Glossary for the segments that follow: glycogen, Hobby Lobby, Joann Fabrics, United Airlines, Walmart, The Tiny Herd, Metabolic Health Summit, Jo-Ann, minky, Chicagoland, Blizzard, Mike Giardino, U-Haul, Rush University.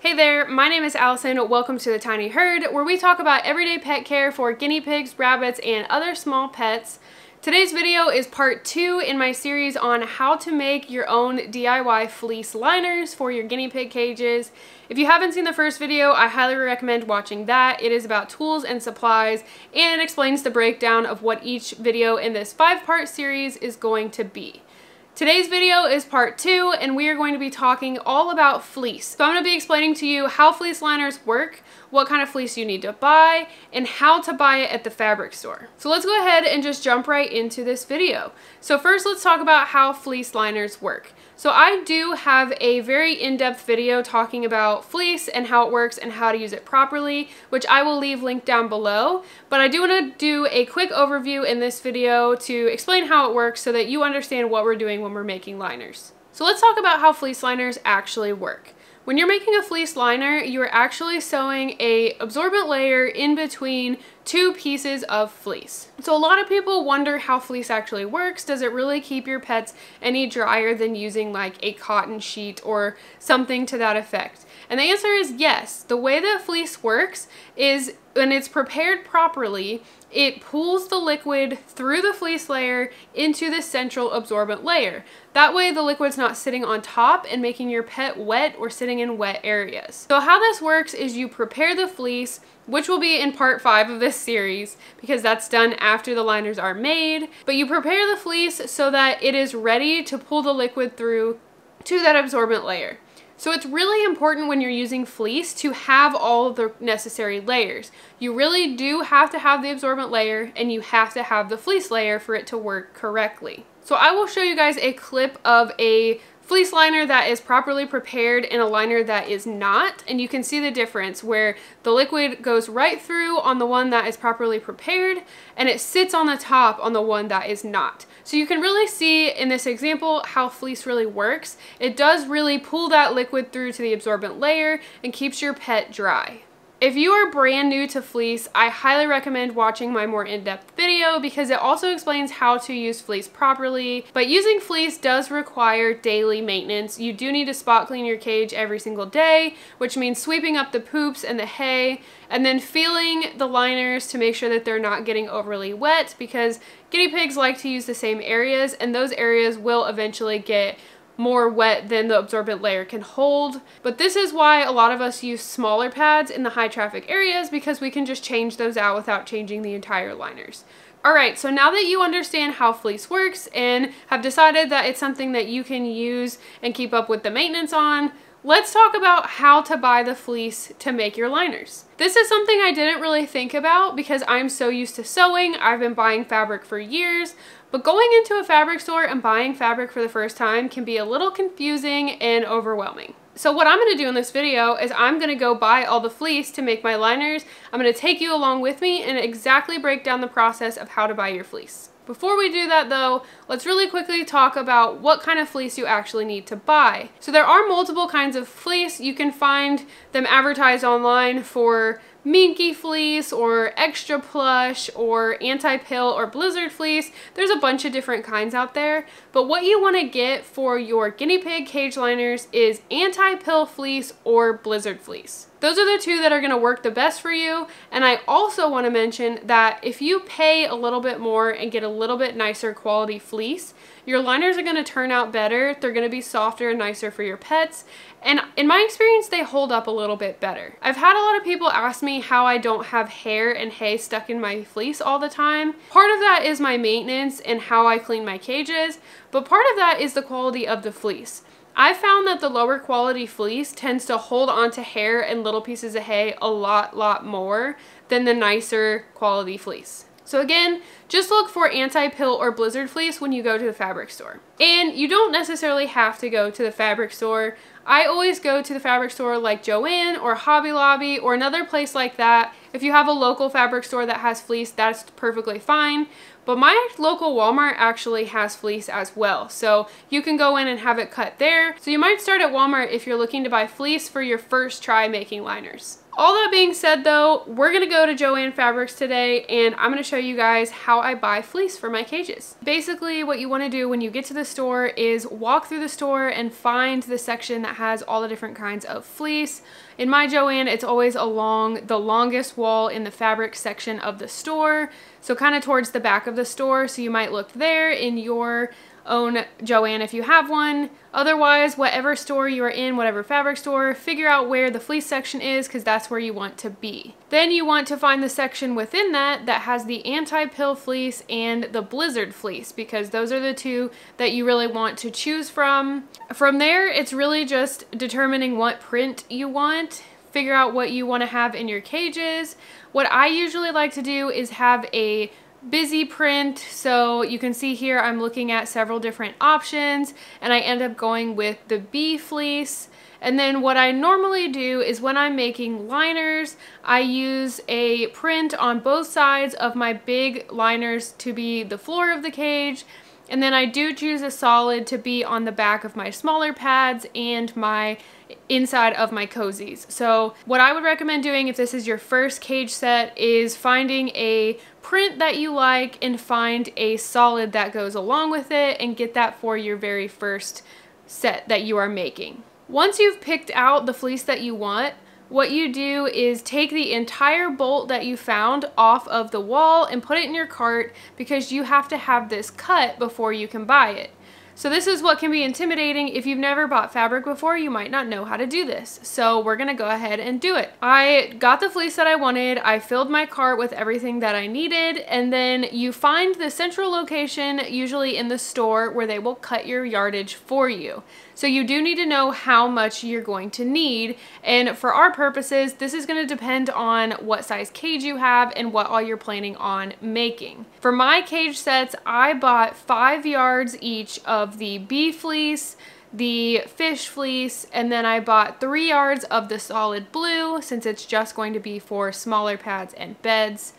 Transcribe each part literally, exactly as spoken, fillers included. Hey there, my name is Allison. Welcome to The Tiny Herd, where we talk about everyday pet care for guinea pigs, rabbits, and other small pets. Today's video is part two in my series on how to make your own D I Y fleece liners for your guinea pig cages. If you haven't seen the first video, I highly recommend watching that. It is about tools and supplies, and it explains the breakdown of what each video in this five-part series is going to be. Today's video is part two, and we are going to be talking all about fleece. So I'm going to be explaining to you how fleece liners work, what kind of fleece you need to buy, and how to buy it at the fabric store. So let's go ahead and just jump right into this video. So first, let's talk about how fleece liners work. So I do have a very in-depth video talking about fleece and how it works and how to use it properly, which I will leave linked down below. But I do want to do a quick overview in this video to explain how it works so that you understand what we're doing when When we're making liners. So let's talk about how fleece liners actually work. When you're making a fleece liner, you are actually sewing a absorbent layer in between two pieces of fleece. So a lot of people wonder how fleece actually works. Does it really keep your pets any drier than using like a cotton sheet or something to that effect? And the answer is yes. The way that fleece works is when it's prepared properly, it pulls the liquid through the fleece layer into the central absorbent layer. That way the liquid's not sitting on top and making your pet wet or sitting in wet areas. So how this works is you prepare the fleece, which will be in part five of this series because that's done after the liners are made. But you prepare the fleece so that it is ready to pull the liquid through to that absorbent layer. So it's really important when you're using fleece to have all the necessary layers. You really do have to have the absorbent layer, and you have to have the fleece layer for it to work correctly. So I will show you guys a clip of a fleece liner that is properly prepared and a liner that is not, and you can see the difference where the liquid goes right through on the one that is properly prepared and it sits on the top on the one that is not. So you can really see in this example how fleece really works. It does really pull that liquid through to the absorbent layer and keeps your pet dry. If you are brand new to fleece, I highly recommend watching my more in-depth video because it also explains how to use fleece properly. But using fleece does require daily maintenance. You do need to spot clean your cage every single day, which means sweeping up the poops and the hay, and then feeling the liners to make sure that they're not getting overly wet because guinea pigs like to use the same areas, and those areas will eventually get more wet than the absorbent layer can hold. But this is why a lot of us use smaller pads in the high traffic areas, because we can just change those out without changing the entire liners. Alright, so now that you understand how fleece works and have decided that it's something that you can use and keep up with the maintenance on, let's talk about how to buy the fleece to make your liners. This is something I didn't really think about because I'm so used to sewing. I've been buying fabric for years, but going into a fabric store and buying fabric for the first time can be a little confusing and overwhelming. So what I'm going to do in this video is I'm going to go buy all the fleece to make my liners. I'm going to take you along with me and exactly break down the process of how to buy your fleece. Before we do that though, let's really quickly talk about what kind of fleece you actually need to buy. So there are multiple kinds of fleece. You can find them advertised online for minky fleece or extra plush or anti-pill or blizzard fleece. There's a bunch of different kinds out there, but what you want to get for your guinea pig cage liners is anti-pill fleece or blizzard fleece. Those are the two that are going to work the best for you, and I also want to mention that if you pay a little bit more and get a little bit nicer quality fleece, your liners are going to turn out better. They're going to be softer and nicer for your pets, and in my experience they hold up a little bit better. I've had a lot of people ask me how I don't have hair and hay stuck in my fleece all the time. Part of that is my maintenance and how I clean my cages, but part of that is the quality of the fleece. I found that the lower quality fleece tends to hold onto hair and little pieces of hay a lot, lot more than the nicer quality fleece. So again, just look for anti-pill or blizzard fleece when you go to the fabric store. And you don't necessarily have to go to the fabric store. I always go to the fabric store like Jo-Ann or Hobby Lobby or another place like that. If you have a local fabric store that has fleece, that's perfectly fine. But my local Walmart actually has fleece as well, so you can go in and have it cut there. So you might start at Walmart if you're looking to buy fleece for your first try making liners. All that being said though, we're gonna go to Joann Fabrics today and I'm gonna show you guys how I buy fleece for my cages. Basically what you wanna do when you get to the store is walk through the store and find the section that has all the different kinds of fleece. In my Joann, it's always along the longest wall in the fabric section of the store. So kind of towards the back of the store. So you might look there in your own Joann if you have one. Otherwise, whatever store you are in, whatever fabric store, figure out where the fleece section is because that's where you want to be. Then you want to find the section within that that has the anti-pill fleece and the blizzard fleece because those are the two that you really want to choose from. From there, it's really just determining what print you want. Figure out what you want to have in your cages. What I usually like to do is have a busy print, so you can see here I'm looking at several different options and I end up going with the bee fleece. And then what I normally do is when I'm making liners, I use a print on both sides of my big liners to be the floor of the cage, and then I do choose a solid to be on the back of my smaller pads and my inside of my cozies. So what I would recommend doing if this is your first cage set is finding a print that you like and find a solid that goes along with it and get that for your very first set that you are making. Once you've picked out the fleece that you want, what you do is take the entire bolt that you found off of the wall and put it in your cart because you have to have this cut before you can buy it. So this is what can be intimidating. If you've never bought fabric before, you might not know how to do this. So we're gonna go ahead and do it. I got the fleece that I wanted. I filled my cart with everything that I needed. And then you find the central location, usually in the store, where they will cut your yardage for you. So you do need to know how much you're going to need. And for our purposes, this is gonna depend on what size cage you have and what all you're planning on making. For my cage sets, I bought five yards each of the bee fleece, the fish fleece, and then I bought three yards of the solid blue since it's just going to be for smaller pads and beds.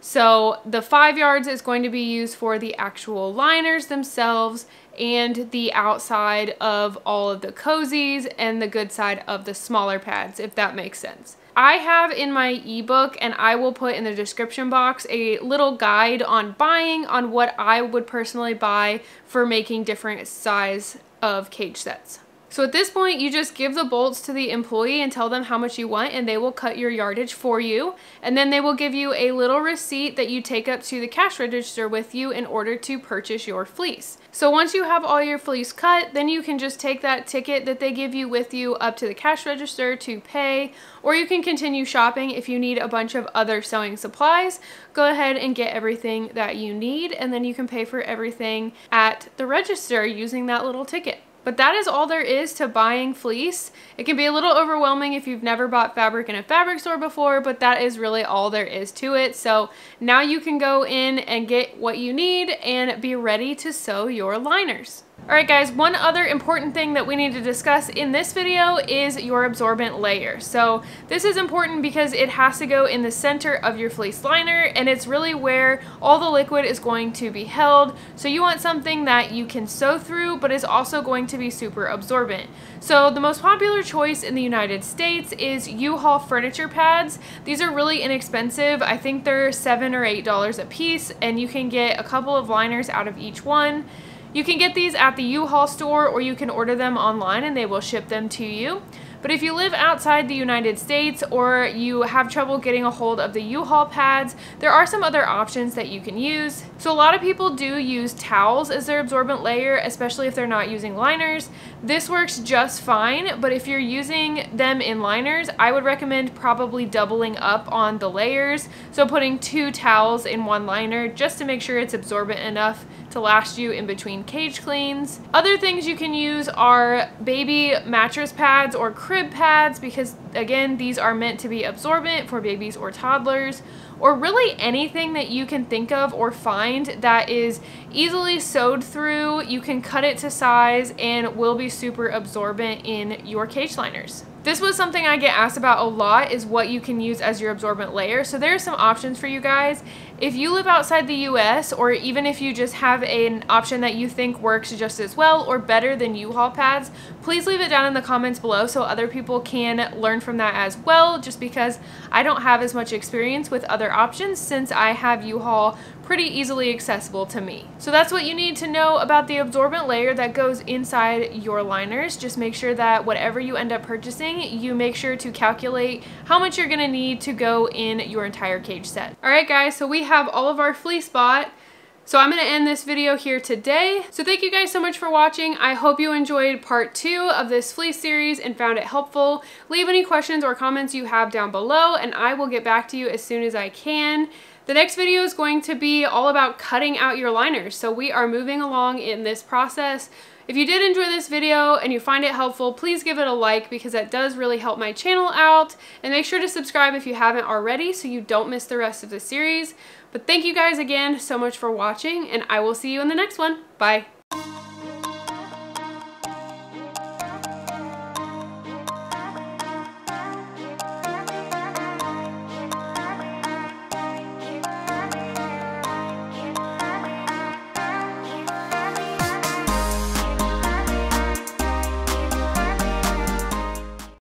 So the five yards is going to be used for the actual liners themselves and the outside of all of the cozies and the good side of the smaller pads, if that makes sense. I have in my ebook, and I will put in the description box, a little guide on buying, on what I would personally buy for making different size of cage sets. So at this point, you just give the bolts to the employee and tell them how much you want, and they will cut your yardage for you. And then they will give you a little receipt that you take up to the cash register with you in order to purchase your fleece. So once you have all your fleece cut, then you can just take that ticket that they give you with you up to the cash register to pay, or you can continue shopping. If you need a bunch of other sewing supplies, go ahead and get everything that you need, and then you can pay for everything at the register using that little ticket. But that is all there is to buying fleece. It can be a little overwhelming if you've never bought fabric in a fabric store before, but that is really all there is to it. So now you can go in and get what you need and be ready to sew your liners. All right guys, one other important thing that we need to discuss in this video is your absorbent layer. So this is important because it has to go in the center of your fleece liner, and it's really where all the liquid is going to be held. So you want something that you can sew through, but is also going to be super absorbent. So the most popular choice in the United States is U-Haul furniture pads. These are really inexpensive. I think they're seven or eight dollars a piece, and you can get a couple of liners out of each one. You can get these at the U-Haul store, or you can order them online and they will ship them to you. But if you live outside the United States or you have trouble getting a hold of the U-Haul pads, there are some other options that you can use. So a lot of people do use towels as their absorbent layer, especially if they're not using liners. This works just fine, but if you're using them in liners, I would recommend probably doubling up on the layers. So putting two towels in one liner just to make sure it's absorbent enough to last you in between cage cleans. Other things you can use are baby mattress pads or crib pads because, again, these are meant to be absorbent for babies or toddlers, or really anything that you can think of or find that is easily sewed through. You can cut it to size and will be super absorbent in your cage liners. This was something I get asked about a lot, is what you can use as your absorbent layer. So there are some options for you guys. If you live outside the U S, or even if you just have an option that you think works just as well or better than U-Haul pads, please leave it down in the comments below so other people can learn from that as well, just because I don't have as much experience with other options since I have U-Haul pretty easily accessible to me. So that's what you need to know about the absorbent layer that goes inside your liners. Just make sure that whatever you end up purchasing, you make sure to calculate how much you're gonna need to go in your entire cage set. All right guys, so we have all of our flea spot. So I'm gonna end this video here today. So thank you guys so much for watching. I hope you enjoyed part two of this flea series and found it helpful. Leave any questions or comments you have down below and I will get back to you as soon as I can. The next video is going to be all about cutting out your liners. So we are moving along in this process. If you did enjoy this video and you find it helpful, please give it a like because that does really help my channel out. And make sure to subscribe if you haven't already so you don't miss the rest of the series. But thank you guys again so much for watching and I will see you in the next one. Bye.